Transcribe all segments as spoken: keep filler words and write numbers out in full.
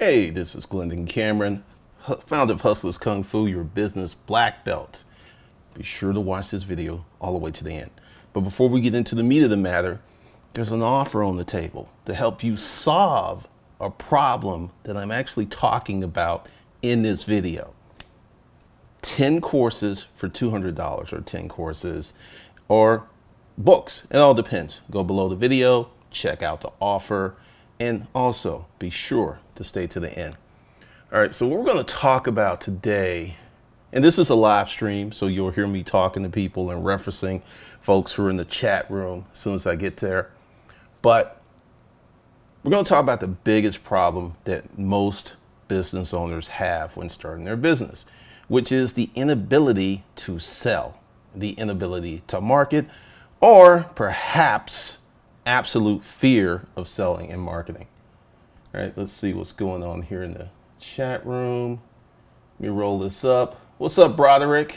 Hey, this is Glendon Cameron, founder of Hustlers Kung Fu, your business black belt. Be sure to watch this video all the way to the end. But before we get into the meat of the matter, there's an offer on the table to help you solve a problem that I'm actually talking about in this video. ten courses for two hundred dollars, or ten courses, or books. It all depends. Go below the video, check out the offer, and also be sure to stay to the end. All right, so what we're going to talk about today, and this is a live stream, so you'll hear me talking to people and referencing folks who are in the chat room as soon as I get there. But we're going to talk about the biggest problem that most business owners have when starting their business, which is the inability to sell, the inability to market, or perhaps absolute fear of selling and marketing. All right, let's see what's going on here in the chat room. Let me roll this up. What's up, Broderick?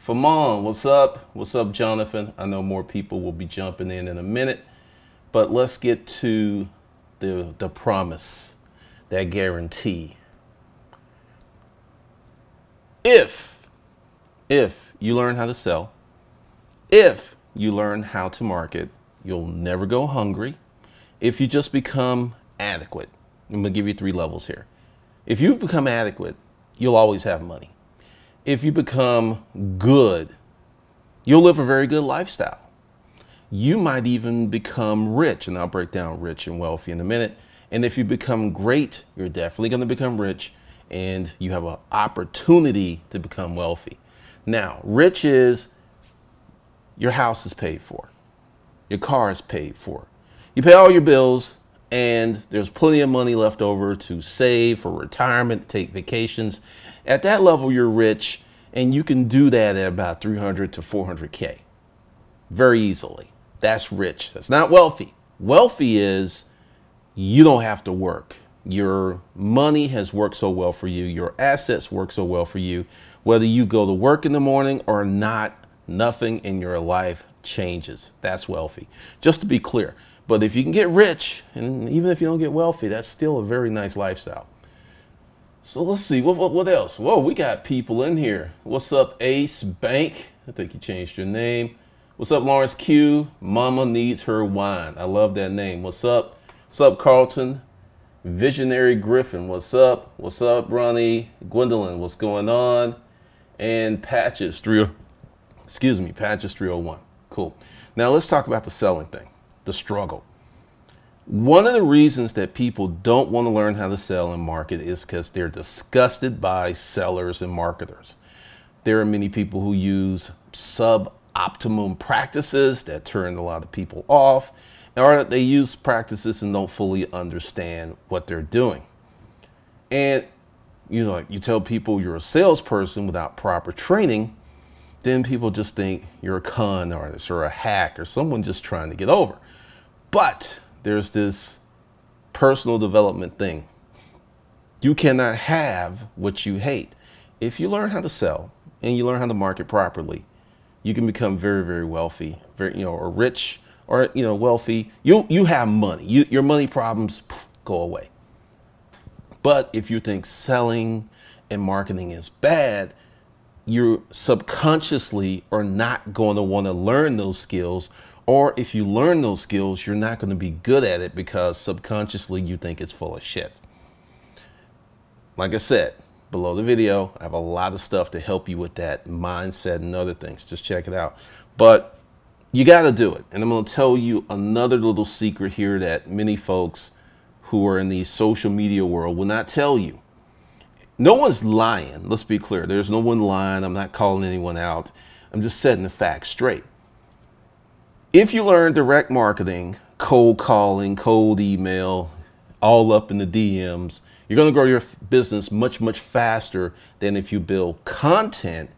Famon, what's up? What's up, Jonathan? I know more people will be jumping in in a minute, but let's get to the, the promise, that guarantee. If, if you learn how to sell, if you learn how to market, you'll never go hungry. If you just become adequate, I'm gonna give you three levels here. If you become adequate, you'll always have money. If you become good, you'll live a very good lifestyle. You might even become rich, and I'll break down rich and wealthy in a minute. And if you become great, you're definitely gonna become rich, and you have an opportunity to become wealthy. Now, rich is your house is paid for. Your car is paid for. You pay all your bills, and there's plenty of money left over to save for retirement, take vacations. At that level, you're rich, and you can do that at about three hundred to four hundred K very easily. That's rich. That's not wealthy. Wealthy is you don't have to work. Your money has worked so well for you. Your assets work so well for you. Whether you go to work in the morning or not, nothing in your life changes. That's wealthy, just to be clear. But if you can get rich, and even if you don't get wealthy, that's still a very nice lifestyle. So let's see, what, what, what else? Whoa, we got people in here. What's up, Ace Bank? I think you changed your name. What's up, Lawrence Q? Mama needs her wine. I love that name. What's up? What's up, Carlton? Visionary Griffin, what's up? What's up, Ronnie? Gwendolyn, what's going on? And Patches, three, excuse me, Patches three oh one. Cool. Now let's talk about the selling thing, the struggle. One of the reasons that people don't want to learn how to sell and market is because they're disgusted by sellers and marketers. There are many people who use suboptimum practices that turn a lot of people off, or they use practices and don't fully understand what they're doing. And you know, you tell people you're a salesperson without proper training, then people just think you're a con artist or a hack or someone just trying to get over. But there's this personal development thing. You cannot have what you hate. If you learn how to sell and you learn how to market properly, you can become very, very wealthy, very, you know, or rich, or, you know, wealthy. You, you have money. You, your money problems poof, go away. But if you think selling and marketing is bad, you subconsciously are not going to want to learn those skills, or if you learn those skills, you're not going to be good at it because subconsciously you think it's full of shit. Like I said, below the video, I have a lot of stuff to help you with that mindset and other things. Just check it out. But you got to do it. And I'm going to tell you another little secret here that many folks who are in the social media world will not tell you. No one's lying. Let's be clear. There's no one lying. I'm not calling anyone out. I'm just setting the facts straight. If you learn direct marketing, cold calling, cold email, all up in the D Ms, you're going to grow your business much, much faster than if you build content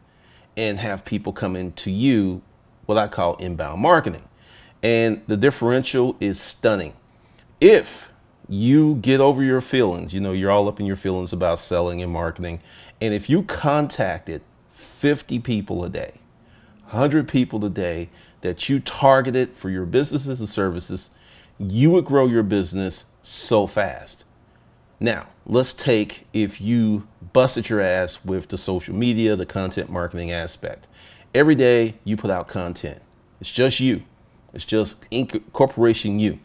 and have people come into you, what I call inbound marketing. And the differential is stunning. If you get over your feelings, you know, you're all up in your feelings about selling and marketing, and if you contacted fifty people a day, one hundred people a day that you targeted for your businesses and services, you would grow your business so fast. Now, let's take if you busted your ass with the social media, the content marketing aspect. Every day you put out content. It's just you. It's just incorporation you.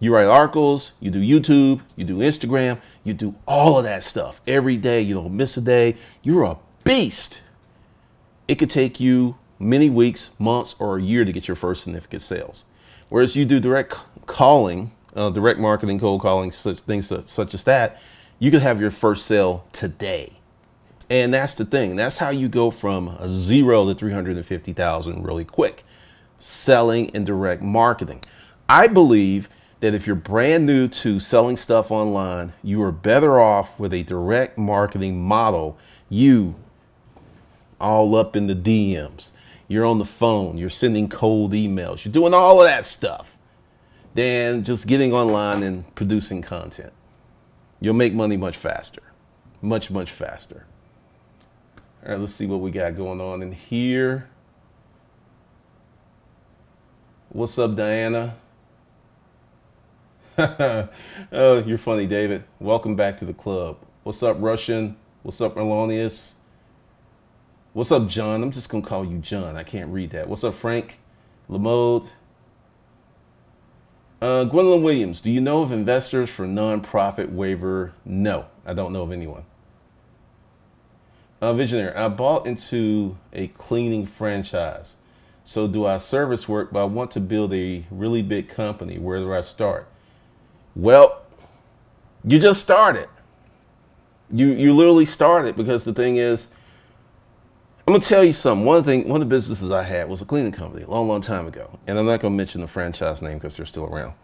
You write articles, you do YouTube, you do Instagram, you do all of that stuff. Every day, you don't miss a day. You're a beast. It could take you many weeks, months, or a year to get your first significant sales. Whereas you do direct calling, uh, direct marketing, cold calling, such things such, such as that, you could have your first sale today. And that's the thing. That's how you go from a zero to three hundred fifty thousand really quick. Selling and direct marketing. I believe that if you're brand new to selling stuff online, you are better off with a direct marketing model. You all up in the D Ms. You're on the phone. You're sending cold emails. You're doing all of that stuff. Then just getting online and producing content. You'll make money much faster. Much, much faster. All right, let's see what we got going on in here. What's up, Diana? Oh, you're funny, David. Welcome back to the club. What's up, Russian? What's up, Erlonius? What's up, John? I'm just gonna call you John. I can't read that. What's up, Frank? Lamode? Uh, Gwendolyn Williams, do you know of investors for nonprofit waiver? No, I don't know of anyone. Uh, Visionary, I bought into a cleaning franchise. So do I service work, but I want to build a really big company. Where do I start? Well, you just started. You you literally started, because the thing is, I'm gonna tell you something. One thing, one of the businesses I had was a cleaning company a long, long time ago, and I'm not gonna mention the franchise name because they're still around.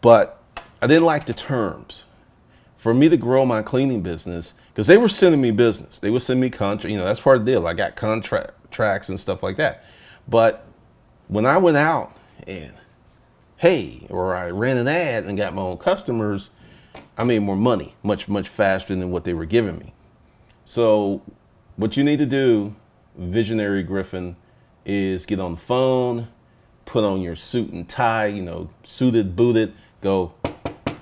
But I didn't like the terms. For me to grow my cleaning business, because they were sending me business, they would send me contract. You know, that's part of the deal. I got contract tracks and stuff like that. But when I went out and, hey, or I ran an ad and got my own customers, I made more money, much, much faster than what they were giving me. So what you need to do, Visionary Griffin, is get on the phone, put on your suit and tie, you know, suited, booted, go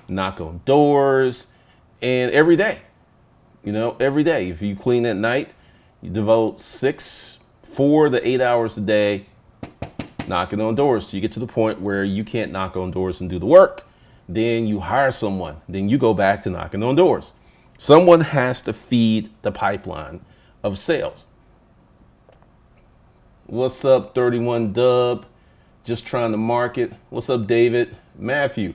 knock on doors, and every day, you know, every day. If you clean at night, you devote six four to eight hours a day knocking on doors. So you get to the point where you can't knock on doors and do the work. Then you hire someone. Then you go back to knocking on doors. Someone has to feed the pipeline of sales. What's up, thirty-one Dub? Just trying to market. What's up, David? Matthew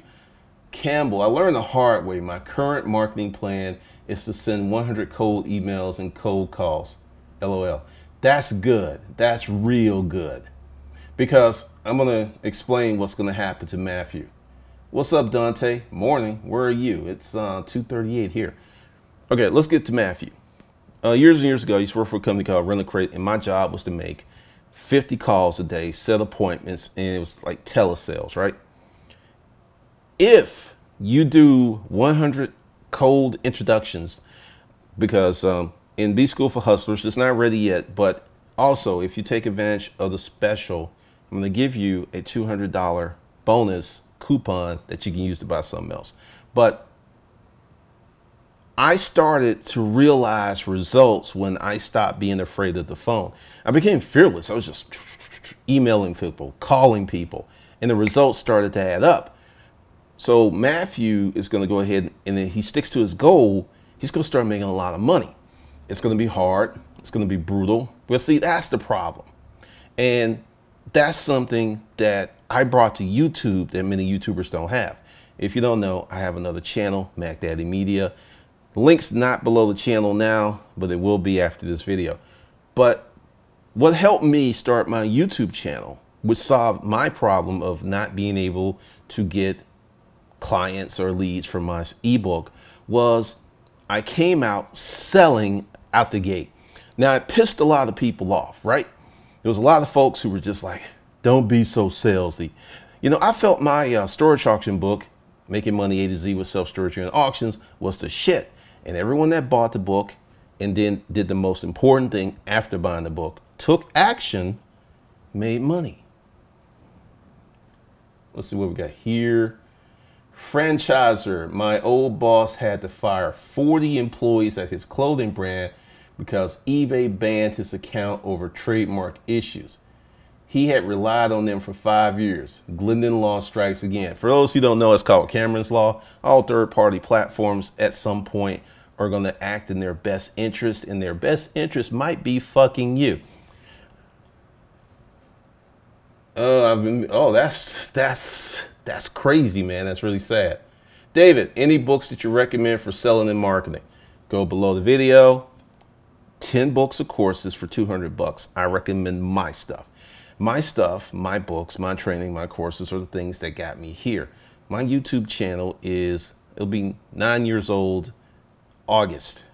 Campbell, I learned the hard way. My current marketing plan is to send one hundred cold emails and cold calls. L O L. That's good. That's real good. Because I'm going to explain what's going to happen to Matthew. What's up, Dante? Morning. Where are you? It's uh, two thirty-eight here. Okay, let's get to Matthew. Uh, years and years ago, I used to work for a company called Rent-A-Crate, and my job was to make fifty calls a day, set appointments, and it was like telesales, right? If you do one hundred cold introductions, because... Um, in B School for Hustlers, it's not ready yet, but also if you take advantage of the special, I'm going to give you a two hundred dollar bonus coupon that you can use to buy something else. But I started to realize results when I stopped being afraid of the phone. I became fearless. I was just emailing people, calling people, and the results started to add up. So Matthew is going to go ahead, and then he sticks to his goal. He's going to start making a lot of money. It's going to be hard. It's going to be brutal. Well, see, that's the problem. And that's something that I brought to YouTube that many YouTubers don't have. If you don't know, I have another channel, MacDaddy Media. Link's not below the channel now, but it will be after this video. But what helped me start my YouTube channel, which solved my problem of not being able to get clients or leads from my ebook, was I came out selling out the gate. Now, it pissed a lot of people off, right? There was a lot of folks who were just like, don't be so salesy. You know, I felt my uh, storage auction book, Making Money A to Z with Self-Storage and Auctions, was the shit. And everyone that bought the book and then did the most important thing after buying the book, took action, made money. Let's see what we got here. Franchisor, my old boss had to fire forty employees at his clothing brand because eBay banned his account over trademark issues. He had relied on them for five years. Glendon Law strikes again. For those who don't know, it's called Cameron's Law. All third-party platforms at some point are going to act in their best interest, and their best interest might be fucking you. Uh, I've been, oh, that's, that's, that's crazy, man. That's really sad. David, any books that you recommend for selling and marketing? Go below the video. ten books of courses for two hundred bucks. I recommend my stuff. My stuff, my books, my training, my courses are the things that got me here. My YouTube channel is, it'll be nine years old, August.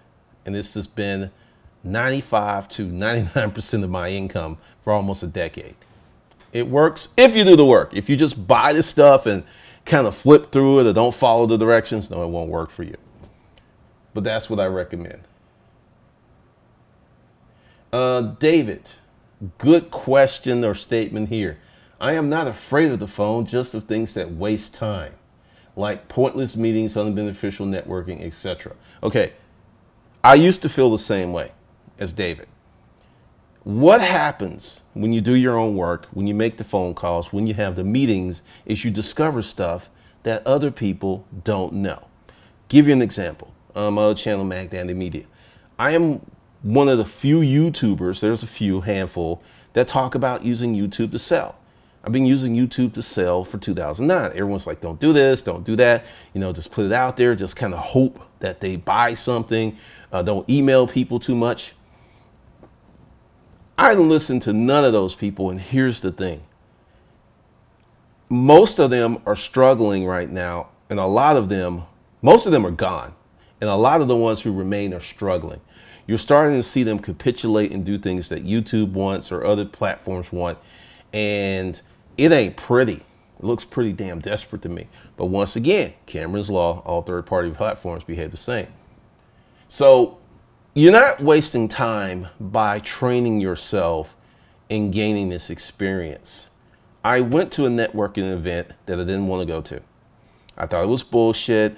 And this has been ninety-five to ninety-nine percent of my income for almost a decade. It works if you do the work. If you just buy the stuff and kind of flip through it or don't follow the directions, no, it won't work for you. But that's what I recommend. Uh, David, good question or statement here. I am not afraid of the phone, just of things that waste time, like pointless meetings, unbeneficial networking, et cetera. Okay, I used to feel the same way as David. What happens when you do your own work, when you make the phone calls, when you have the meetings, is you discover stuff that other people don't know. Give you an example. Um, my other channel, MacDaddy Media. I am one of the few YouTubers, there's a few handful, that talk about using YouTube to sell. I've been using YouTube to sell for two thousand nine. Everyone's like, don't do this, don't do that. You know, just put it out there. Just kind of hope that they buy something. Uh, don't email people too much. I didn't listen to none of those people, and here's the thing. Most of them are struggling right now, and a lot of them, most of them are gone, and a lot of the ones who remain are struggling. You're starting to see them capitulate and do things that YouTube wants or other platforms want, and it ain't pretty. It looks pretty damn desperate to me. But once again, Cameron's Law, all third-party platforms behave the same. So you're not wasting time by training yourself in gaining this experience. I went to a networking event that I didn't want to go to. I thought it was bullshit.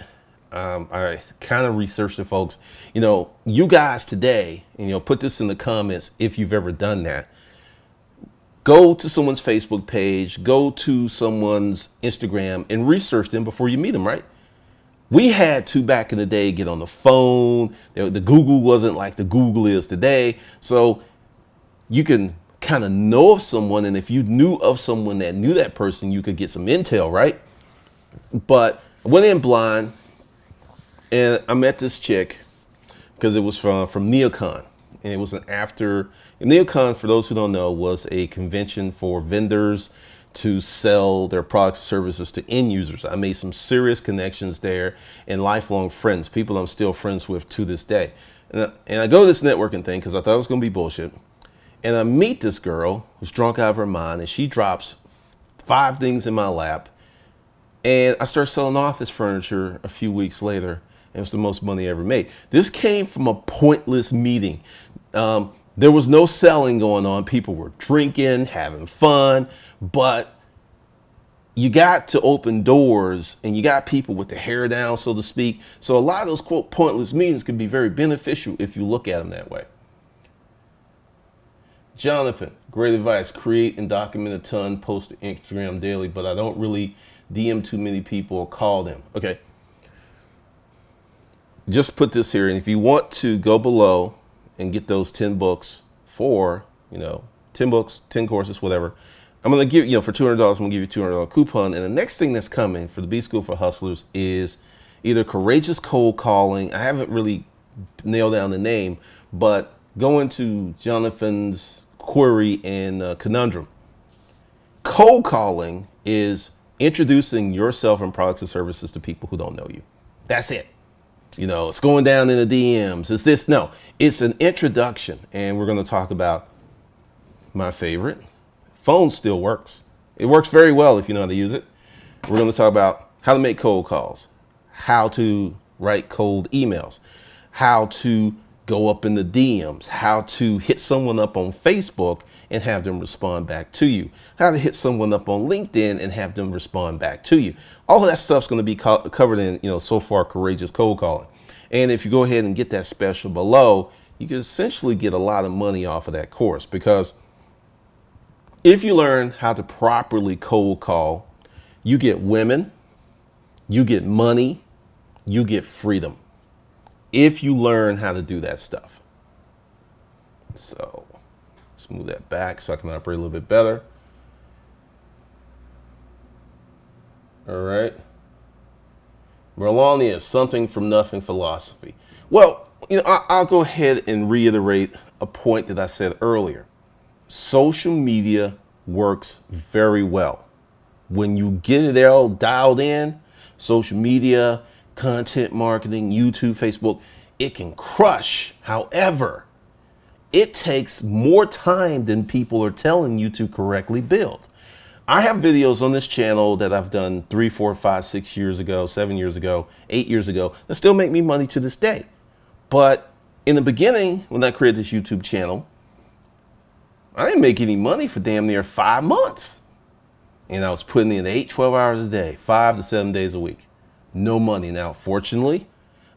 Um, I kind of researched the folks. You know, you guys today, and you know, put this in the comments if you've ever done that. Go to someone's Facebook page, go to someone's Instagram, and research them before you meet them, right? We had to, back in the day, get on the phone. The Google wasn't like the Google is today. So you can kind of know of someone. And if you knew of someone that knew that person, you could get some intel, right? But I went in blind. And I met this chick because it was from, from Neocon. And it was an after. And Neocon, for those who don't know, was a convention for vendors to sell their products and services to end users. I made some serious connections there and lifelong friends, people I'm still friends with to this day. And I, and I go to this networking thing because I thought it was going to be bullshit. And I meet this girl who's drunk out of her mind, and she drops five things in my lap. And I start selling office furniture a few weeks later, and it was the most money I ever made. This came from a pointless meeting. Um, There was no selling going on. People were drinking, having fun, but you got to open doors, and you got people with their hair down, so to speak. So a lot of those, quote, pointless meetings can be very beneficial if you look at them that way. Jonathan, great advice. Create and document a ton, post to Instagram daily, but I don't really D M too many people or call them. Okay. Just put this here, and if you want to, go below and get those ten books for, you know, ten books, ten courses, whatever. I'm going to give, you know, for two hundred dollars, I'm going to give you a two hundred dollar coupon. And the next thing that's coming for the B School for Hustlers is either courageous cold calling. I haven't really nailed down the name, but go into Jonathan's query and uh, conundrum. Cold calling is introducing yourself and products and services to people who don't know you. That's it. You know, it's going down in the D Ms. It's this. No, it's an introduction. And we're going to talk about my favorite. Phone still works. It works very well if you know how to use it. We're going to talk about how to make cold calls, how to write cold emails, how to go up in the D Ms, how to hit someone up on Facebook and have them respond back to you, how to hit someone up on LinkedIn and have them respond back to you. All of that stuff's going to be co covered in, you know, So Far Courageous Cold Calling. And if you go ahead and get that special below, you can essentially get a lot of money off of that course, because if you learn how to properly cold call, you get women, you get money, you get freedom. If you learn how to do that stuff. So let's move that back so I can operate a little bit better. All right. Merlani is something from nothing philosophy. Well, you know, I, I'll go ahead and reiterate a point that I said earlier. Social media works very well. When you get it all dialed in, social media, content marketing, YouTube, Facebook, it can crush. However, it takes more time than people are telling you to correctly build. I have videos on this channel that I've done three, four, five, six years ago, seven years ago, eight years ago that still make me money to this day. But in the beginning, when I created this YouTube channel, I didn't make any money for damn near five months. And I was putting in eight, twelve hours a day, five to seven days a week. No money. Now, fortunately,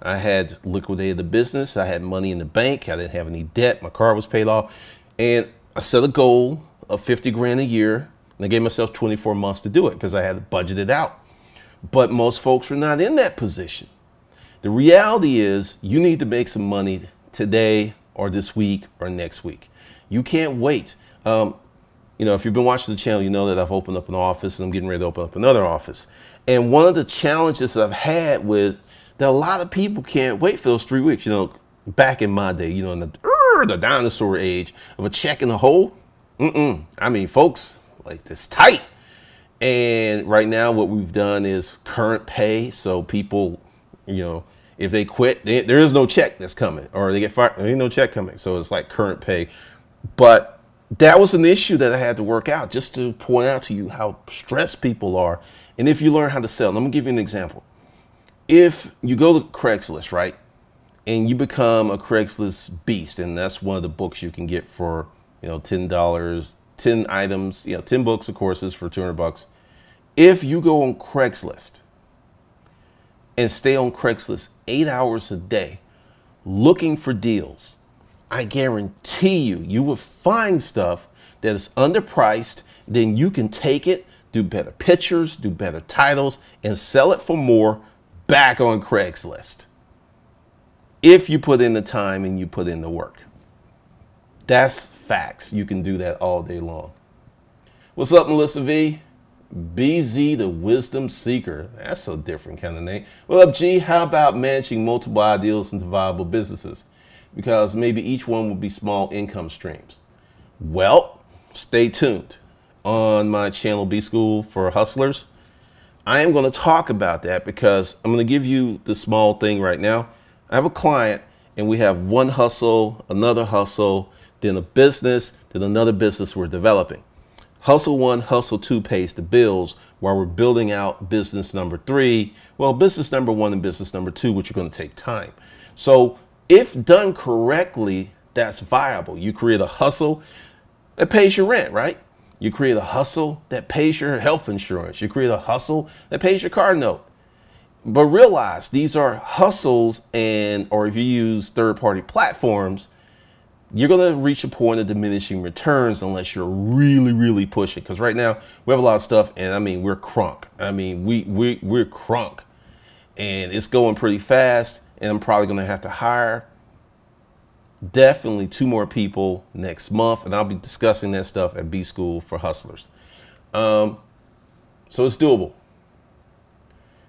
I had liquidated the business. I had money in the bank. I didn't have any debt. My car was paid off. And I set a goal of fifty grand a year. And I gave myself twenty-four months to do it because I had it budgeted out. But most folks are not in that position. The reality is you need to make some money today or this week or next week. You can't wait. Um, you know, if you've been watching the channel, you know that I've opened up an office and I'm getting ready to open up another office. And one of the challenges that I've had with that, a lot of people can't wait for those three weeks. You know, back in my day, you know, in the, er, the dinosaur age of a check in the hole. Mm-mm. I mean, folks, like this tight. And right now what we've done is current pay. So people, you know, if they quit, they, there is no check that's coming, or they get fired, there ain't no check coming. So it's like current pay. But that was an issue that I had to work out, just to point out to you how stressed people are. And if you learn how to sell, let me give you an example. If you go to Craigslist, right, and you become a Craigslist beast, and that's one of the books you can get for, you know, ten dollars, ten items, you know, ten books or courses for two hundred bucks. If you go on Craigslist and stay on Craigslist eight hours a day looking for deals, I guarantee you, you will find stuff that is underpriced. Then you can take it, do better pictures, do better titles, and sell it for more back on Craigslist. If you put in the time and you put in the work. That's facts. You can do that all day long. What's up, Melissa V? B Z the Wisdom Seeker. That's a different kind of name. Well, up, G? How about managing multiple ideals into viable businesses? Because maybe each one will be small income streams. Well, stay tuned. On my channel, B School for Hustlers, I am going to talk about that, because I'm going to give you the small thing right now. I have a client and we have one hustle, another hustle, then a business, then another business we're developing. Hustle one, hustle two pays the bills while we're building out business number three. Well, business number one and business number two, which are going to take time. So if done correctly, that's viable. You create a hustle that pays your rent, right? You create a hustle that pays your health insurance. You create a hustle that pays your car note. But realize these are hustles, and or if you use third-party platforms, you're going to reach a point of diminishing returns unless you're really, really pushing. Because right now we have a lot of stuff, and I mean, we're crunk. I mean, we, we, we're crunk, and it's going pretty fast. And I'm probably going to have to hire definitely two more people next month. And I'll be discussing that stuff at B School for Hustlers. Um, so it's doable.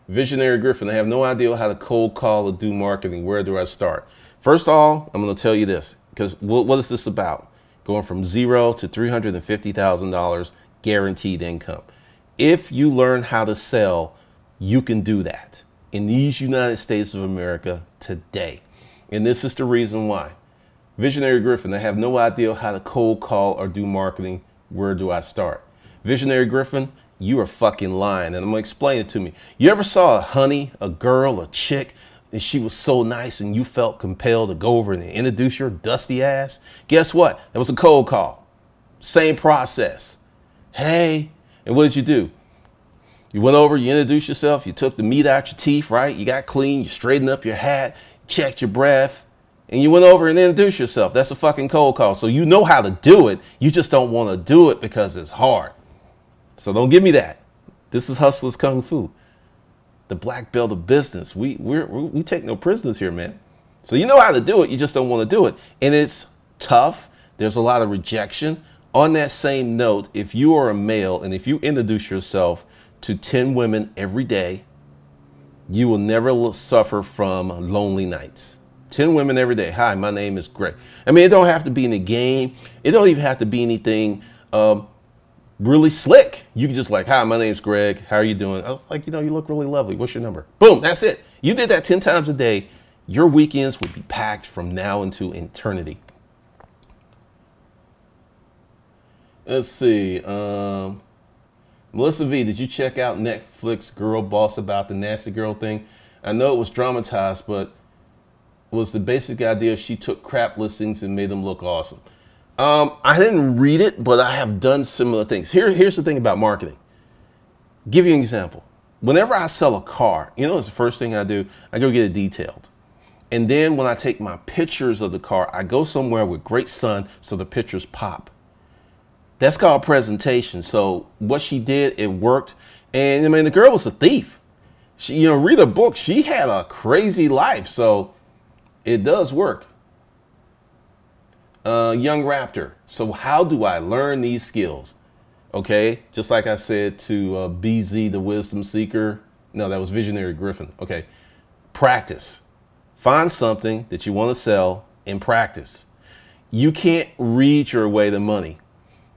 Visionary Griffin, I have no idea how to cold call or do marketing. Where do I start? First of all, I'm going to tell you this, because what, what is this about? Going from zero to three hundred fifty thousand dollars guaranteed income. If you learn how to sell, you can do that in these United States of America today. And this is the reason why. Visionary Griffin, I have no idea how to cold call or do marketing. Where do I start? Visionary Griffin, you are fucking lying. And I'm gonna explain it to me. You ever saw a honey, a girl, a chick, and she was so nice and you felt compelled to go over and introduce your dusty ass, guess what? That was a cold call. Same process. Hey, and what did you do? You went over, you introduced yourself, you took the meat out your teeth, right? You got clean, you straightened up your hat, checked your breath, and you went over and introduced yourself. That's a fucking cold call. So you know how to do it. You just don't want to do it because it's hard. So don't give me that. This is Hustler's Kung Fu, the black belt of business. We, we're, we take no prisoners here, man. So you know how to do it. You just don't want to do it. And it's tough. There's a lot of rejection. On that same note, if you are a male and if you introduce yourself to ten women every day, you will never suffer from lonely nights. ten women every day. Hi, my name is Greg. I mean, it don't have to be in a game. It don't even have to be anything um, really slick. You can just like, hi, my name's Greg. How are you doing? I was like, you know, you look really lovely. What's your number? Boom, that's it. You did that ten times a day. Your weekends would be packed from now into eternity. Let's see. Um, Melissa V, did you check out Netflix Girl Boss about the nasty girl thing? I know it was dramatized, but was the basic idea she took crap listings and made them look awesome. Um, I didn't read it, but I have done similar things. Here, here's the thing about marketing. Give you an example. Whenever I sell a car, you know, it's the first thing I do. I go get it detailed. And then when I take my pictures of the car, I go somewhere with great sun so the pictures pop. That's called presentation. So what she did, it worked. And I mean, the girl was a thief. She, you know, read a book. She had a crazy life. So it does work. Uh, Young Raptor. So how do I learn these skills? Okay. Just like I said to uh, B Z, the wisdom seeker. No, that was Visionary Griffin. Okay. Practice. Find something that you want to sell and practice. You can't read your way to money.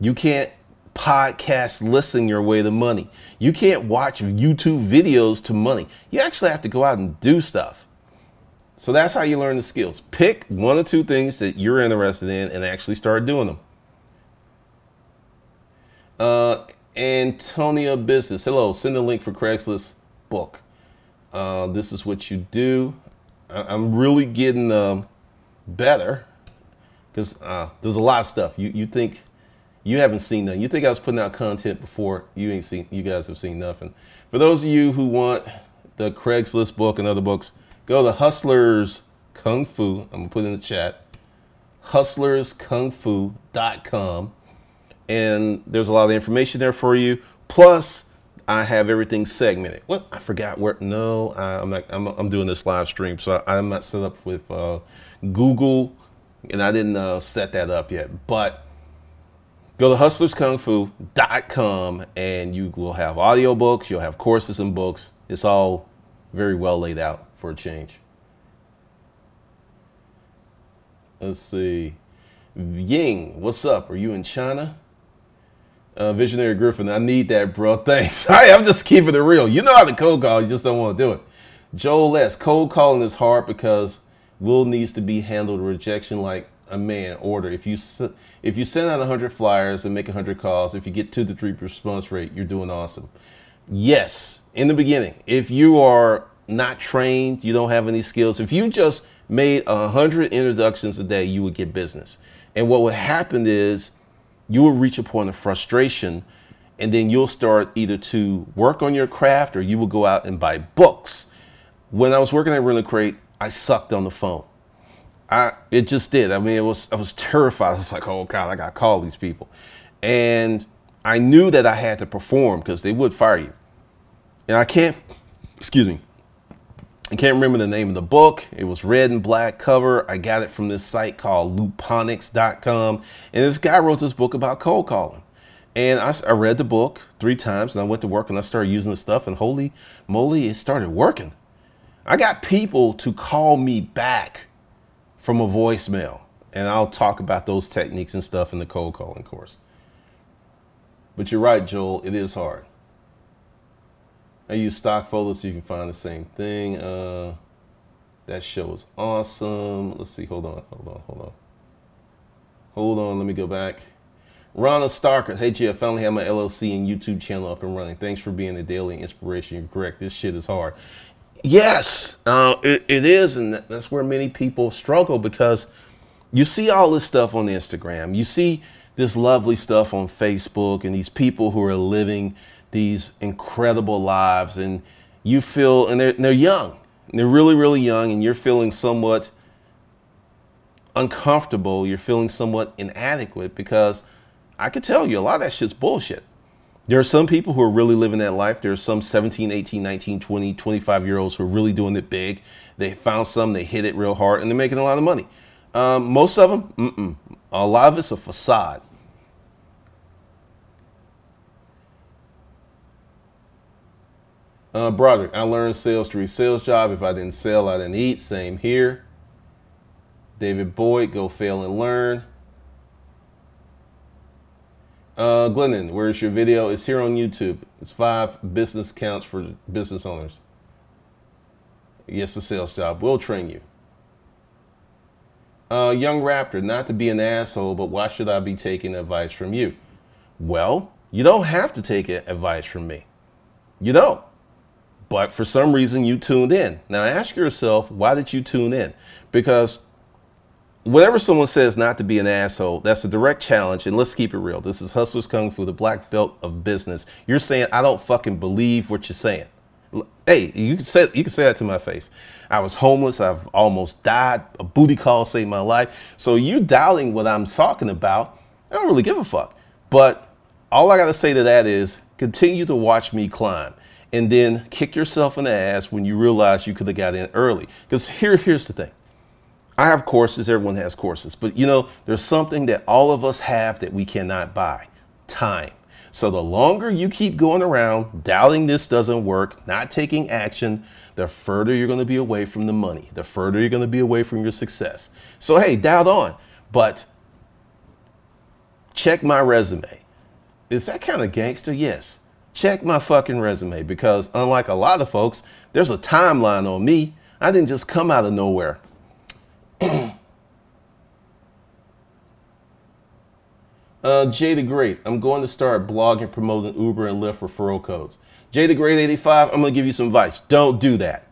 You can't podcast listen your way to money. You can't watch YouTube videos to money. You actually have to go out and do stuff. So that's how you learn the skills. Pick one or two things that you're interested in and actually start doing them. Uh, Antonia Business. Hello, send a link for Craigslist book. Uh, this is what you do. I I'm really getting um, better because uh, there's a lot of stuff. You, you think... You haven't seen nothing. You think I was putting out content before. You ain't seen. You guys have seen nothing. For those of you who want the Craigslist book and other books, go to Hustlers Kung Fu. I'm gonna put it in the chat. hustlers kung fu dot com, and there's a lot of information there for you. Plus, I have everything segmented. What? I forgot where. No, I, I'm not. I'm, I'm doing this live stream, so I, I'm not set up with uh, Google, and I didn't uh, set that up yet, but. Go to hustlers kung fu dot com and you will have audiobooks, you'll have courses and books. It's all very well laid out for a change. Let's see. Ying, what's up? Are you in China? Uh, Visionary Griffin, I need that, bro. Thanks. Hey, I'm just keeping it real. You know how to cold call, you just don't want to do it. Joel S. Cold calling is hard because will needs to be handled rejection like a man order. If you if you send out one hundred flyers and make one hundred calls, if you get two to three response rate, you're doing awesome. Yes, in the beginning, if you are not trained, you don't have any skills. If you just made one hundred introductions a day, you would get business. And what would happen is you will reach a point of frustration, and then you'll start either to work on your craft or you will go out and buy books. When I was working at Rent-A-Crate, I sucked on the phone. I, it just did. I mean, it was, I was terrified. I was like, oh God, I got to call these people. And I knew that I had to perform because they would fire you. And I can't, excuse me. I can't remember the name of the book. It was red and black cover. I got it from this site called luponics dot com. And this guy wrote this book about cold calling. And I, I read the book three times and I went to work and I started using the stuff and holy moly, it started working. I got people to call me back from a voicemail, and I'll talk about those techniques and stuff in the cold calling course. But you're right, Joel, it is hard. I use stock photos so you can find the same thing. Uh, that show is awesome. Let's see, hold on, hold on, hold on. Hold on, let me go back. Ronna Starker, hey Jay, I finally have my L L C and YouTube channel up and running. Thanks for being a daily inspiration. You're correct, this shit is hard. Yes, uh, it, it is. And that's where many people struggle, because you see all this stuff on Instagram. You see this lovely stuff on Facebook and these people who are living these incredible lives, and you feel, and they're, and they're young, and they're really, really young, and you're feeling somewhat uncomfortable. You're feeling somewhat inadequate, because I could tell you a lot of that shit's bullshit. There are some people who are really living that life. There are some seventeen, eighteen, nineteen, twenty, twenty-five year olds who are really doing it big. They found some, they hit it real hard, and they're making a lot of money. Um, most of them, mm-mm. A lot of it's a facade. Uh, Broderick, I learned sales to resales job. If I didn't sell, I didn't eat. Same here. David Boyd, go fail and learn. Uh, Glendon, where's your video? It's here on YouTube. It's five business counts for business owners. Yes, the sales job will train you. Uh, Young Raptor, not to be an asshole, but why should I be taking advice from you? Well, you don't have to take advice from me. You don't. But for some reason, you tuned in. Now ask yourself, why did you tune in? Because whenever someone says not to be an asshole, that's a direct challenge. And let's keep it real. This is Hustlers Kung Fu, the black belt of business. You're saying, I don't fucking believe what you're saying. Hey, you can say, you can say that to my face. I was homeless. I've almost died. A booty call saved my life. So you doubting what I'm talking about, I don't really give a fuck. But all I got to say to that is continue to watch me climb, and then kick yourself in the ass when you realize you could have got in early. Because here, here's the thing. I have courses. Everyone has courses. But, you know, there's something that all of us have that we cannot buy. Time. So the longer you keep going around doubting this doesn't work, not taking action, the further you're going to be away from the money, the further you're going to be away from your success. So, hey, doubt on, but check my resume. Is that kind of gangster? Yes. Check my fucking resume, because unlike a lot of folks, there's a timeline on me. I didn't just come out of nowhere. Uh, Jay the Great, I'm going to start blogging, promoting Uber and Lyft referral codes. Jay the Great eighty-five, I'm going to give you some advice. Don't do that.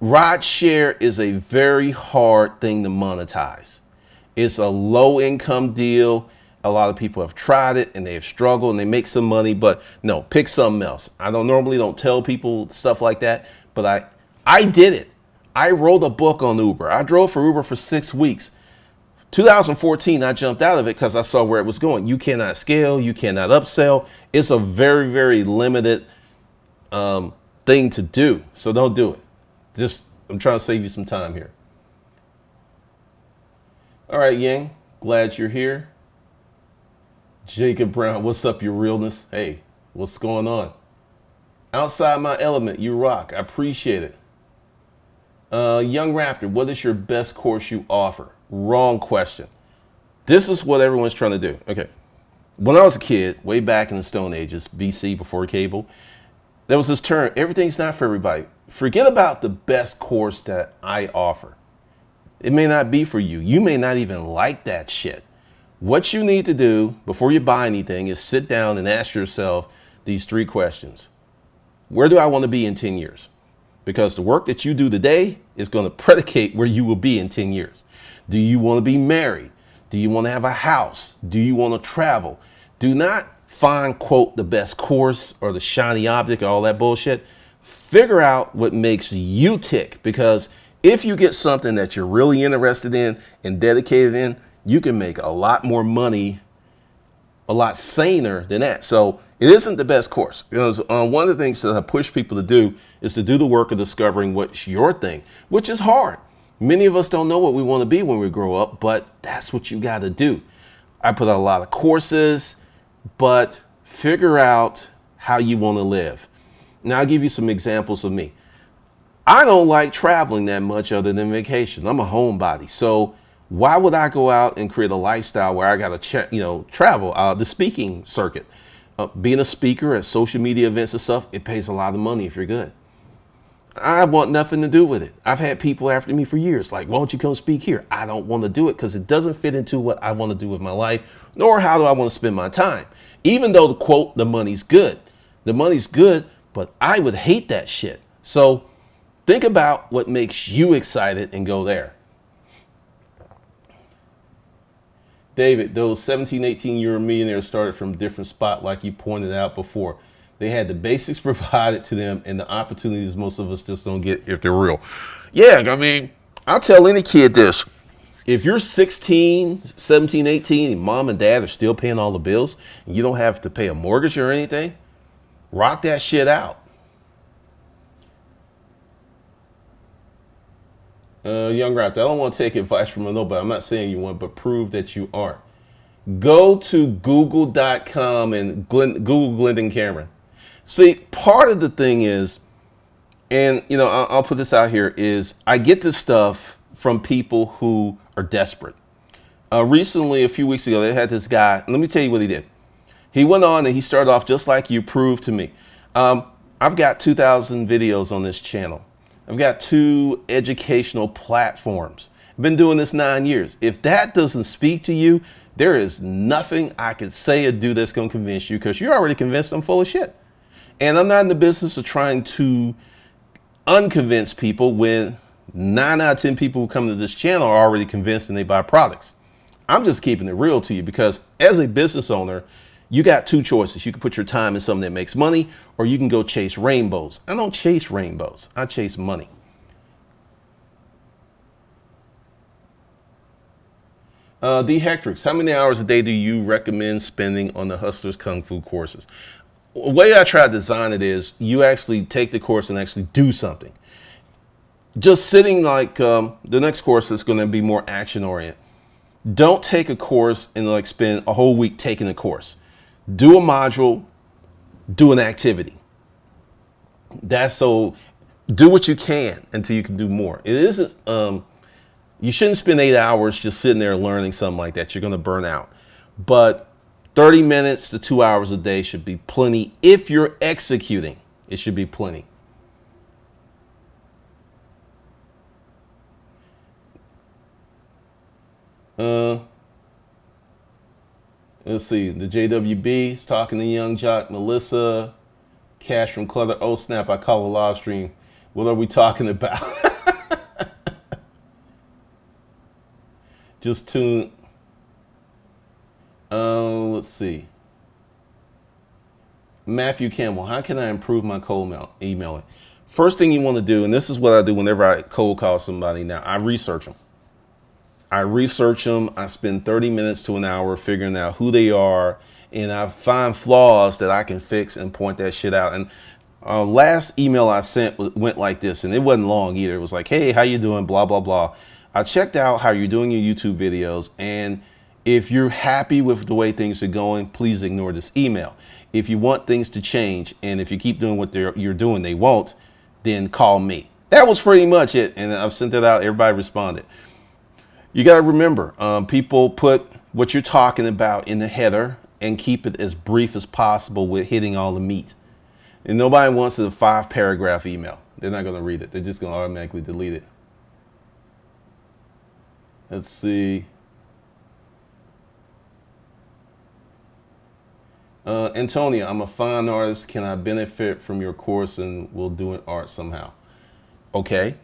Rideshare is a very hard thing to monetize. It's a low income deal. A lot of people have tried it and they've struggled and they make some money, but no, pick something else. I don't normally don't tell people stuff like that, but I, I did it. I wrote a book on Uber. I drove for Uber for six weeks. two thousand fourteen, I jumped out of it because I saw where it was going. You cannot scale. You cannot upsell. It's a very, very limited um, thing to do. So don't do it. Just, I'm trying to save you some time here. All right, Yang, glad you're here. Jacob Brown, what's up, your realness? Hey, what's going on? Outside my element, you rock. I appreciate it. Uh, Young Raptor, what is your best course you offer? Wrong question. This is what everyone's trying to do. Okay. When I was a kid, way back in the Stone Ages, B C, before cable, there was this term, everything's not for everybody. Forget about the best course that I offer. It may not be for you. You may not even like that shit. What you need to do before you buy anything is sit down and ask yourself these three questions. Where do I want to be in ten years? Because the work that you do today is going to predicate where you will be in ten years. Do you want to be married? Do you want to have a house? Do you want to travel? Do not find, quote, the best course or the shiny object or all that bullshit. Figure out what makes you tick, because if you get something that you're really interested in and dedicated in, you can make a lot more money, a lot saner than that. So it isn't the best course. Because uh, one of the things that I push people to do is to do the work of discovering what's your thing, which is hard. Many of us don't know what we want to be when we grow up, but that's what you got to do. I put out a lot of courses, but figure out how you want to live. Now, I'll give you some examples of me. I don't like traveling that much other than vacation. I'm a homebody. So why would I go out and create a lifestyle where I got to, you know, travel uh, the speaking circuit? Uh, being a speaker at social media events and stuff, it pays a lot of money if you're good. I want nothing to do with it. I've had people after me for years like, why don't you come speak here? I don't want to do it because it doesn't fit into what I want to do with my life, nor how do I want to spend my time. Even though, the quote, the money's good. The money's good, but I would hate that shit. So Think about what makes you excited and go there. David, those seventeen, eighteen-year millionaires started from a different spot like you pointed out before. They had the basics provided to them and the opportunities most of us just don't get if they're real. Yeah, I mean, I'll tell any kid this. If you're sixteen, seventeen, eighteen, and mom and dad are still paying all the bills, and you don't have to pay a mortgage or anything, rock that shit out. Uh, young Raptor, I don't want to take advice from a nobody. I'm not saying you want, but prove that you aren't. Go to google dot com and Glenn, Google Glendon Cameron. See, part of the thing is, and you know, I'll, I'll put this out here, is I get this stuff from people who are desperate. Uh, recently, a few weeks ago, they had this guy. Let me tell you what he did. He went on and he started off just like you proved to me. Um, I've got two thousand videos on this channel. I've got two educational platforms. I've been doing this nine years. If that doesn't speak to you, there is nothing I could say or do that's going to convince you, because you're already convinced I'm full of shit. And I'm not in the business of trying to unconvince people when nine out of ten people who come to this channel are already convinced and they buy products. I'm just keeping it real to you, because as a business owner, you got two choices. You can put your time in something that makes money, or you can go chase rainbows. I don't chase rainbows. I chase money. Uh, D Hectrix, how many hours a day do you recommend spending on the Hustlers Kung Fu courses? The way I try to design it is you actually take the course and actually do something. Just sitting like um, the next course is going to be more action oriented. Don't take a course and like spend a whole week taking a course. Do a module, do an activity. That's so, do what you can until you can do more. It isn't, um, you shouldn't spend eight hours just sitting there learning something like that. You're going to burn out. But thirty minutes to two hours a day should be plenty. If you're executing, it should be plenty. Uh, Let's see, the J W B is talking to Young Jock, Melissa, Cash from Clutter. Oh, snap, I call a live stream. What are we talking about? Just tune. Uh, let's see. Matthew Campbell, how can I improve my cold mail emailing? First thing you want to do, and this is what I do whenever I cold call somebody now, I research them. I research them. I spend thirty minutes to an hour figuring out who they are, and I find flaws that I can fix and point that shit out. And uh, last email I sent went like this, and it wasn't long either. It was like, hey, how you doing? Blah, blah, blah. I checked out how you're doing your YouTube videos, and if you're happy with the way things are going, please ignore this email. If you want things to change, and if you keep doing what they're, you're doing, they won't, then call me. That was pretty much it, and I've sent that out. Everybody responded. You got to remember, um, people put what you're talking about in the header and keep it as brief as possible with hitting all the meat. And nobody wants a five paragraph email. They're not going to read it. They're just going to automatically delete it. Let's see. Uh, Antonia, I'm a fine artist. Can I benefit from your course and we'll do an art somehow? Okay.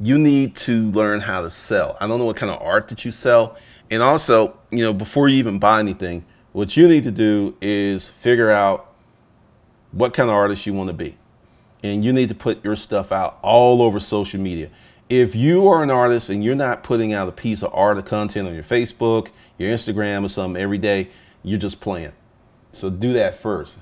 You need to learn how to sell. I don't know what kind of art that you sell. And also, you know, before you even buy anything, what you need to do is figure out what kind of artist you want to be. And you need to put your stuff out all over social media. If you are an artist and you're not putting out a piece of art or content on your Facebook, your Instagram or something every day, you're just playing. So do that first.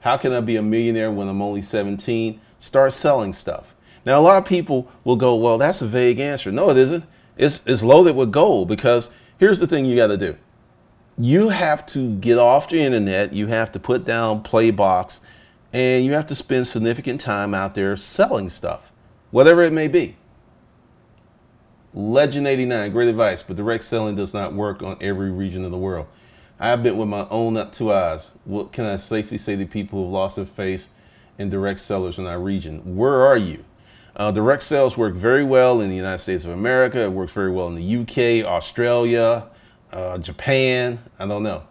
How can I be a millionaire when I'm only seventeen? Start selling stuff. Now, a lot of people will go, well, that's a vague answer. No, it isn't. It's, it's loaded with gold, because here's the thing you got to do. You have to get off the internet. You have to put down Playbox, and you have to spend significant time out there selling stuff, whatever it may be. Legend eighty-nine, great advice, but direct selling does not work on every region of the world. I've been with my own two eyes. What can I safely say to people who have lost their faith in direct sellers in our region? Where are you? Uh, direct sales work very well in the United States of America. It works very well in the U K, Australia, uh, Japan. I don't know.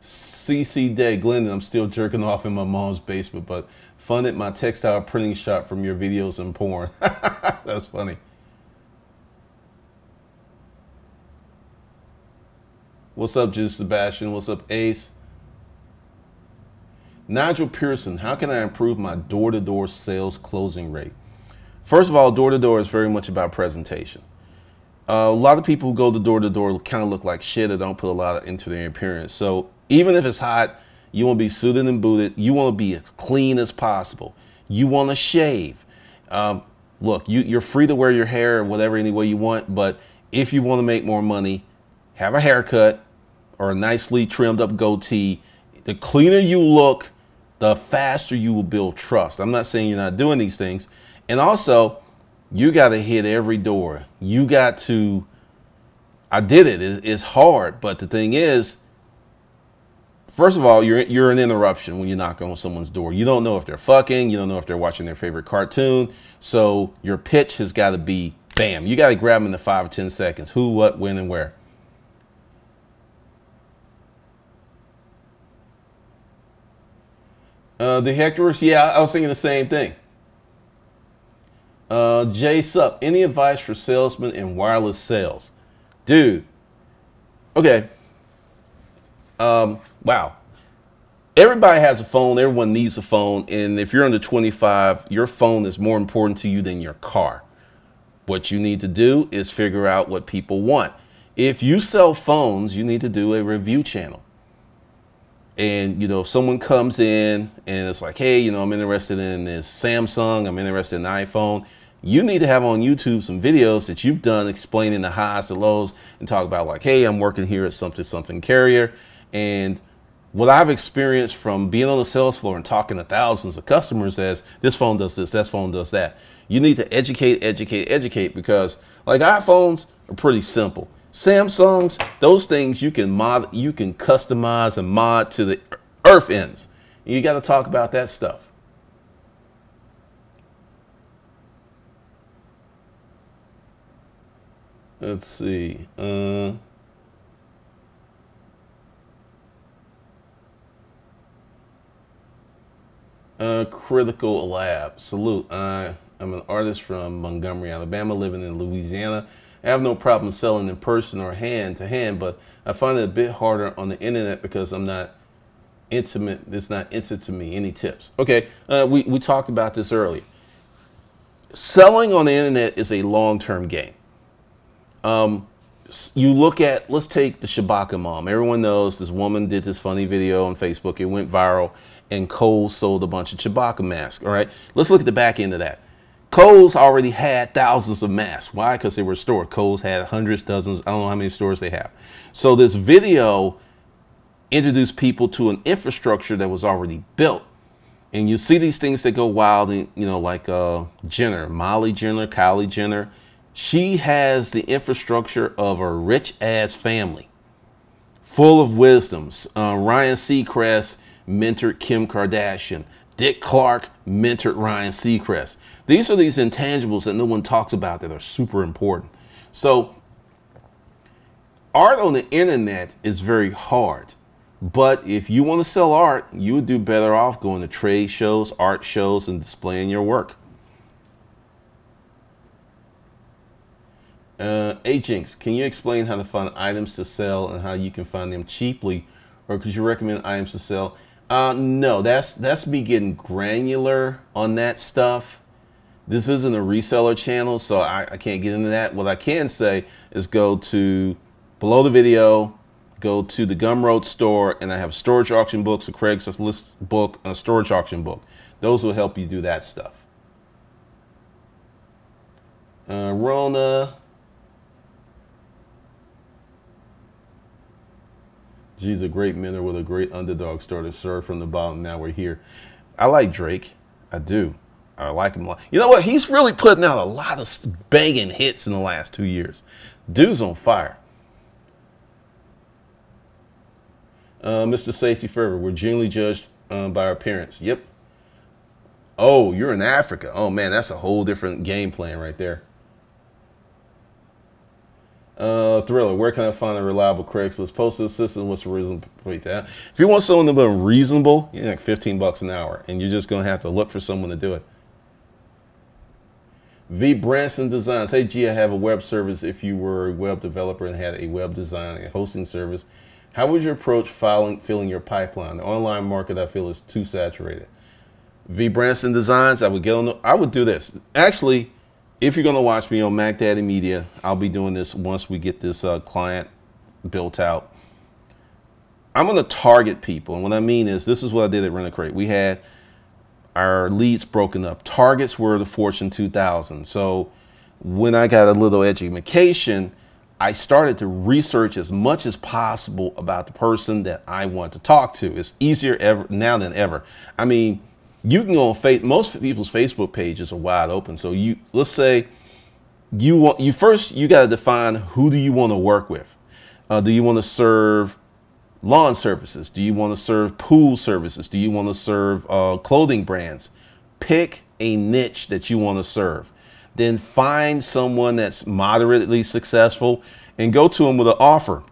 So C C Day, Glendon, I'm still jerking off in my mom's basement, but funded my textile printing shop from your videos and porn. That's funny. What's up, Juice Sebastian? What's up, Ace? Nigel Pearson, how can I improve my door-to-door sales closing rate? First of all, door-to-door is very much about presentation. Uh, a lot of people who go to door-to-door kind of look like shit or don't put a lot into their appearance. So even if it's hot, you want to be suited and booted. You want to be as clean as possible. You want to shave. Um, look, you, you're free to wear your hair or whatever any way you want, but if you want to make more money, have a haircut or a nicely trimmed up goatee. The cleaner you look, the faster you will build trust. I'm not saying you're not doing these things. And also, you got to hit every door. You got to, I did it. It's hard. But the thing is, first of all, you're, you're an interruption when you knock on someone's door. You don't know if they're fucking. You don't know if they're watching their favorite cartoon. So your pitch has got to be, bam. You got to grab them in the five or ten seconds. Who, what, when, and where. Uh, the Hectorus, yeah, I was thinking the same thing. Uh, Jay Sup, any advice for salesmen in wireless sales? Dude, okay. Um, wow. Everybody has a phone. Everyone needs a phone. And if you're under twenty-five, your phone is more important to you than your car. What you need to do is figure out what people want. If you sell phones, you need to do a review channel. And, you know, if someone comes in and it's like, hey, you know, I'm interested in this Samsung, I'm interested in the iPhone, you need to have on YouTube some videos that you've done explaining the highs, the lows, and talk about like, hey, I'm working here at something, something carrier. And what I've experienced from being on the sales floor and talking to thousands of customers is this phone does this, that phone does that. You need to educate, educate, educate, because like iPhones are pretty simple. Samsungs, those things you can mod, you can customize and mod to the earth ends. You got to talk about that stuff. Let's see. Uh, uh, Critical Lab, salute. I am an artist from Montgomery, Alabama, living in Louisiana. I have no problem selling in person or hand to hand, but I find it a bit harder on the internet because I'm not intimate. It's not intimate to me. Any tips? Okay. Uh, we, we talked about this earlier. Selling on the internet is a long-term game. Um, you look at, let's take the Shabaka mom. Everyone knows this woman did this funny video on Facebook. It went viral and Kohl's sold a bunch of Shabaka masks. All right. Let's look at the back end of that. Kohl's already had thousands of masks. Why? Because they were stored. Kohl's had hundreds, dozens. I don't know how many stores they have. So this video introduced people to an infrastructure that was already built. And you see these things that go wild, and, you know, like uh, Jenner, Molly Jenner, Kylie Jenner. She has the infrastructure of a rich-ass family full of wisdoms. Uh, Ryan Seacrest mentored Kim Kardashian. Dick Clark mentored Ryan Seacrest. These are these intangibles that no one talks about that are super important. So art on the internet is very hard, but if you want to sell art, you would do better off going to trade shows, art shows, and displaying your work. Uh, hey Jinx, can you explain how to find items to sell and how you can find them cheaply, or could you recommend items to sell? Uh, no, that's, that's me getting granular on that stuff. This isn't a reseller channel, so I, I can't get into that. What I can say is go to below the video, go to the Gumroad store, and I have storage auction books, a Craigslist book, and a storage auction book. Those will help you do that stuff. Uh, Rona. She's a great mentor with a great underdog story. Served from the bottom, now we're here. I like Drake. I do. I like him a lot. You know what? He's really putting out a lot of banging hits in the last two years. Dude's on fire. Uh, Mister Safety Forever, we're generally judged um, by our appearance. Yep. Oh, you're in Africa. Oh, man, that's a whole different game plan right there. Uh, Thriller, where can I find a reliable Craigslist postal assistant? What's the reason for that? If you want someone to be reasonable, you're like fifteen bucks an hour, and you're just going to have to look for someone to do it. V Branson Designs. Hey, G, I have a web service. If you were a web developer and had a web design and hosting service, how would you approach filing, filling your pipeline? The online market, I feel, is too saturated. V Branson Designs. I would get on. The, I would do this. Actually, if you're going to watch me on MacDaddy Media, I'll be doing this once we get this uh, client built out. I'm going to target people. And what I mean is, this is what I did at Rent-A-Crate. We had our leads broken up. Targets were the Fortune two thousand. So when I got a little education, I started to research as much as possible about the person that I want to talk to. It's easier ever now than ever. I mean, you can go on Facebook. Most people's Facebook pages are wide open. So you, let's say you want, you first, you got to define, who do you want to work with? Uh, do you want to serve lawn services? Do you want to serve pool services? Do you want to serve uh, clothing brands? Pick a niche that you want to serve. Then find someone that's moderately successful and go to them with an offer.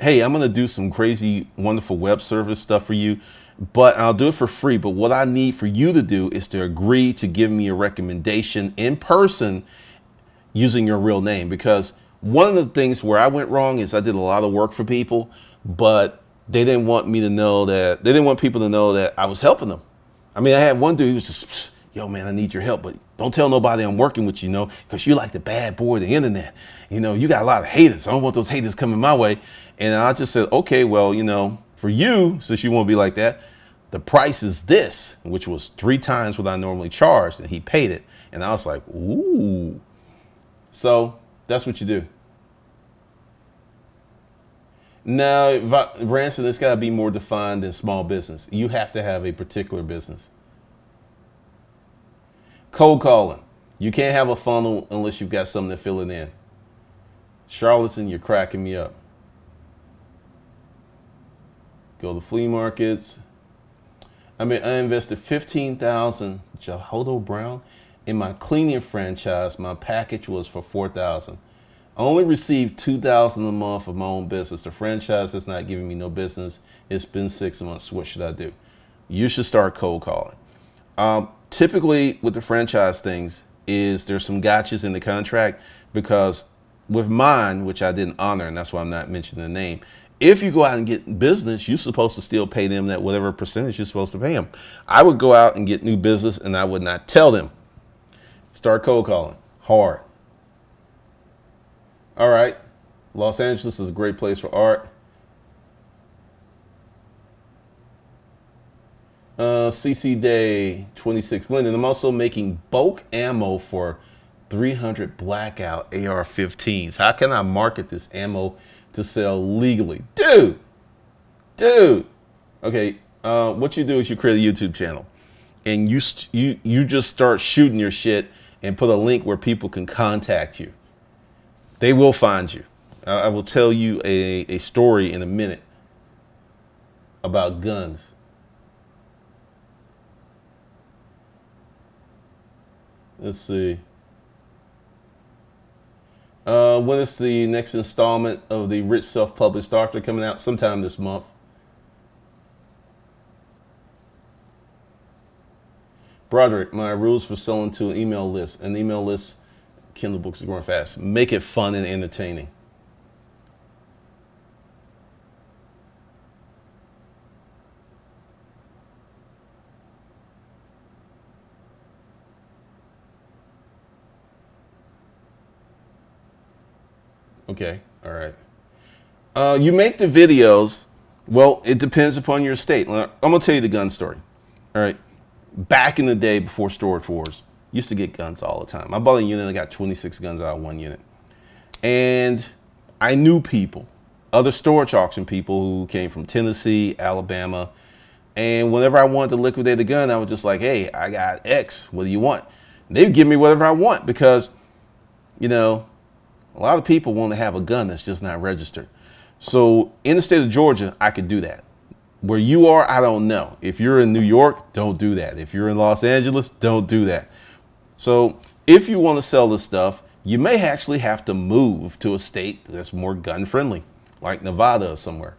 Hey, I'm going to do some crazy, wonderful web service stuff for you, but I'll do it for free. But what I need for you to do is to agree to give me a recommendation in person using your real name. Because one of the things where I went wrong is I did a lot of work for people, but they didn't want me to know that, they didn't want people to know that I was helping them. I mean, I had one dude who was just, yo, man, I need your help, but don't tell nobody I'm working with you, you know, because you like the bad boy of the internet. You know, you got a lot of haters. I don't want those haters coming my way. And I just said, okay, well, you know, for you, since you won't be like that, the price is this, which was three times what I normally charged, and he paid it. And I was like, ooh. So that's what you do. Now, Branson, it's got to be more defined than small business. You have to have a particular business. Cold calling. You can't have a funnel unless you've got something to fill it in. Charlatan, you're cracking me up. Go to flea markets. I mean, I invested fifteen thousand dollars, Jehodo Brown, in my cleaning franchise. My package was for four thousand dollars. I only received two thousand dollars a month of my own business. The franchise is not giving me no business. It's been six months. What should I do? You should start cold calling. Um, typically with the franchise things is there's some gotchas in the contract, because with mine, which I didn't honor, and that's why I'm not mentioning the name, if you go out and get business, you're supposed to still pay them that whatever percentage you're supposed to pay them. I would go out and get new business, and I would not tell them. Start cold calling hard. All right, Los Angeles is a great place for art. Uh, C C Day twenty-six Glendon. I'm also making bulk ammo for three hundred blackout A R fifteens. How can I market this ammo to sell legally? Dude, dude. Okay, uh, what you do is you create a YouTube channel, and you, you, you just start shooting your shit and put a link where people can contact you. They will find you. I will tell you a, a story in a minute about guns. Let's see. Uh, when is the next installment of the Rich Self-Published Author coming out? Sometime this month. Broderick, my rules for selling to an email list. An email list, Kindle books are growing fast. Make it fun and entertaining. Okay, all right. Uh, you make the videos. Well, it depends upon your state. I'm going to tell you the gun story. All right. Back in the day before storage wars, used to get guns all the time. I bought a unit. I got twenty-six guns out of one unit. And I knew people, other storage auction people who came from Tennessee, Alabama. And whenever I wanted to liquidate a gun, I was just like, hey, I got X. What do you want? And they'd give me whatever I want because, you know, a lot of people want to have a gun that's just not registered. So in the state of Georgia, I could do that. Where you are, I don't know. If you're in New York, don't do that. If you're in Los Angeles, don't do that. So if you want to sell this stuff, you may actually have to move to a state that's more gun friendly, like Nevada or somewhere.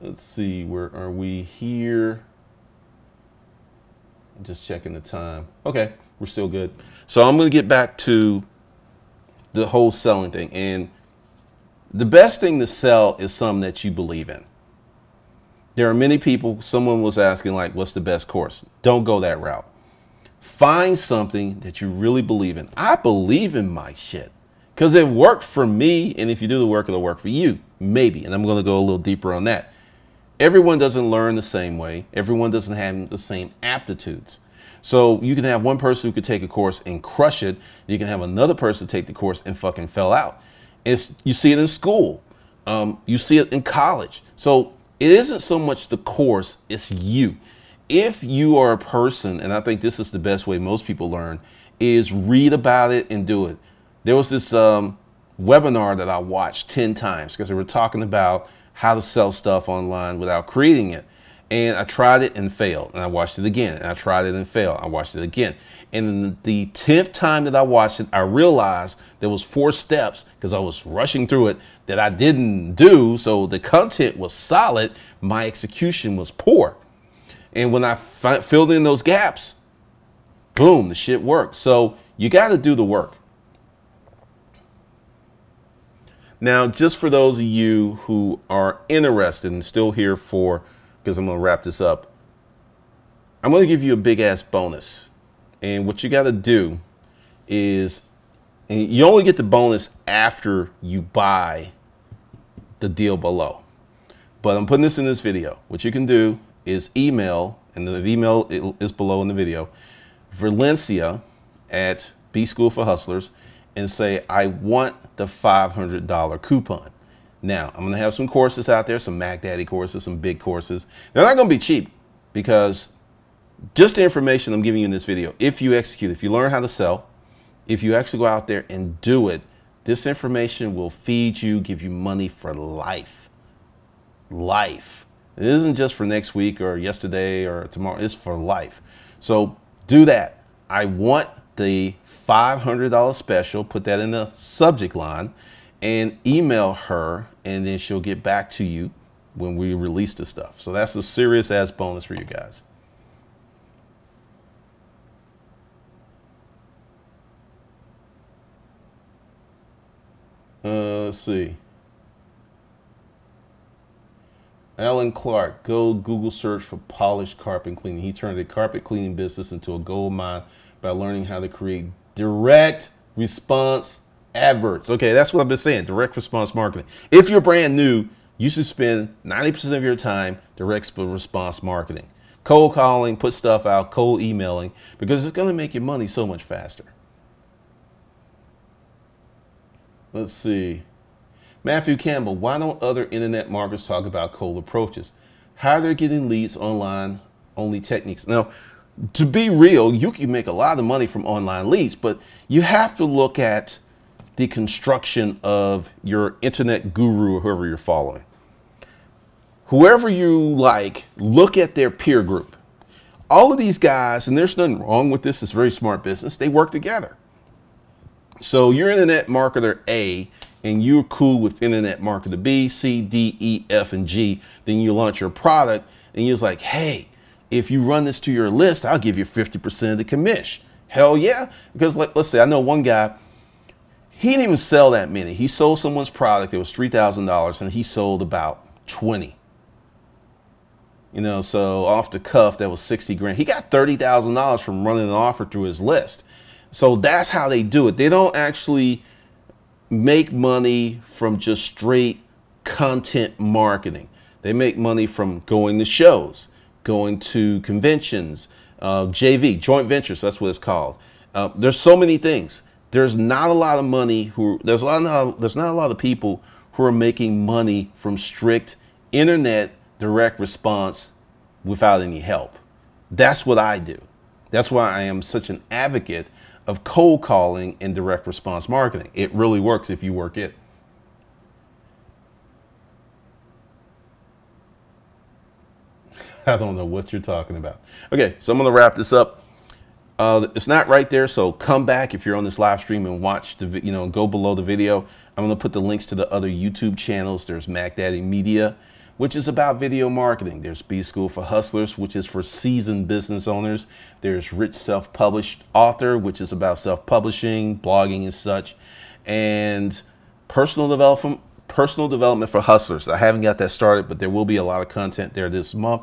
Let's see, where are we here? Just checking the time. Okay, we're still good. So I'm going to get back to the whole selling thing. And the best thing to sell is something that you believe in. There are many people, someone was asking, like, what's the best course? Don't go that route. Find something that you really believe in. I believe in my shit because it worked for me. And if you do the work, it'll work for you, maybe. And I'm going to go a little deeper on that. Everyone doesn't learn the same way. Everyone doesn't have the same aptitudes. So you can have one person who could take a course and crush it. You can have another person take the course and fucking fell out. It's, you see it in school. Um, you see it in college. So it isn't so much the course, it's you. If you are a person, and I think this is the best way most people learn, is read about it and do it. There was this um, webinar that I watched ten times because they were talking about how to sell stuff online without creating it. And I tried it and failed. And I watched it again. And I tried it and failed. I watched it again. And the tenth time that I watched it, I realized there was four steps because I was rushing through it that I didn't do. So the content was solid. My execution was poor. And when I filled in those gaps, boom, the shit worked. So you got to do the work. Now, just for those of you who are interested and still here for, because I'm going to wrap this up, I'm going to give you a big ass bonus. And what you got to do is, and you only get the bonus after you buy the deal below. But I'm putting this in this video. What you can do is email, and the email is below in the video, Valencia at B School for Hustlers, and say, I want the five hundred dollar coupon. Now, I'm going to have some courses out there, some MacDaddy courses, some big courses. They're not going to be cheap because just the information I'm giving you in this video, if you execute, if you learn how to sell, if you actually go out there and do it, this information will feed you, give you money for life. Life. It isn't just for next week or yesterday or tomorrow. It's for life. So do that. I want the five hundred dollar special. Put that in the subject line and email her, and then she'll get back to you when we release the stuff. So that's a serious ass bonus for you guys. Uh, let's see. Alan Clark, go Google search for polished carpet cleaning. He turned the carpet cleaning business into a gold mine by learning how to create direct response adverts. Okay, that's what I've been saying, direct response marketing. If you're brand new, you should spend ninety percent of your time direct response marketing. Cold calling, put stuff out, cold emailing, because it's going to make your money so much faster. Let's see. Matthew Campbell, why don't other internet marketers talk about cold approaches? How they're getting leads online only techniques. Now, to be real, you can make a lot of money from online leads, but you have to look at the construction of your internet guru or whoever you're following. Whoever you like, look at their peer group. All of these guys, and there's nothing wrong with this, it's very smart business, they work together. So you're internet marketer A, and you're cool with internet marketer B, C, D, E, F, and G, then you launch your product and you're like, hey, if you run this to your list, I'll give you fifty percent of the commission. Hell yeah. Because like, let's say I know one guy, he didn't even sell that many. He sold someone's product. It was three thousand dollars and he sold about twenty. You know, so off the cuff, that was sixty grand. He got thirty thousand dollars from running an offer through his list. So that's how they do it. They don't actually make money from just straight content marketing. They make money from going to shows, going to conventions, uh, J V, joint ventures, that's what it's called. Uh, there's so many things. There's not a lot of money who, there's, a lot of, there's not a lot of people who are making money from strict internet direct response without any help. That's what I do. That's why I am such an advocate of cold calling and direct response marketing. It really works if you work it. I don't know what you're talking about. Okay, so I'm going to wrap this up. Uh, it's not right there, so come back if you're on this live stream and watch the, you know, go below the video. I'm gonna put the links to the other YouTube channels. There's MacDaddy Media, which is about video marketing. There's B School for Hustlers, which is for seasoned business owners. There's Rich Self-Published Author, which is about self-publishing, blogging and such. And personal development, personal development for hustlers. I haven't got that started, but there will be a lot of content there this month.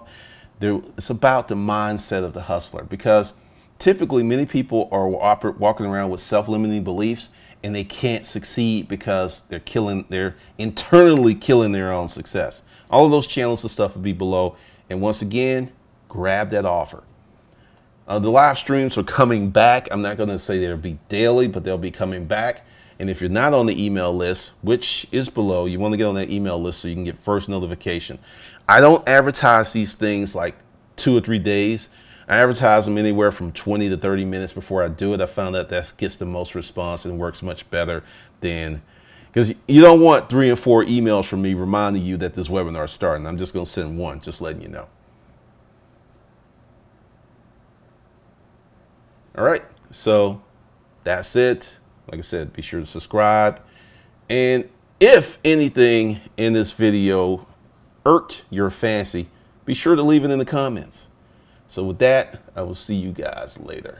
There, it's about the mindset of the hustler, because typically many people are walking around with self-limiting beliefs, and they can't succeed because they're killing, they're internally killing their own success. All of those channels and stuff will be below. And once again, grab that offer. Uh, the live streams are coming back. I'm not going to say they'll be daily, but they'll be coming back. And if you're not on the email list, which is below, you want to get on that email list so you can get first notification. I don't advertise these things like two or three days. I advertise them anywhere from twenty to thirty minutes before I do it. I found that that gets the most response and works much better than, because you don't want three and four emails from me reminding you that this webinar is starting. I'm just going to send one, just letting you know. All right, so that's it. Like I said, be sure to subscribe. And if anything in this video irked your fancy, be sure to leave it in the comments. So with that, I will see you guys later.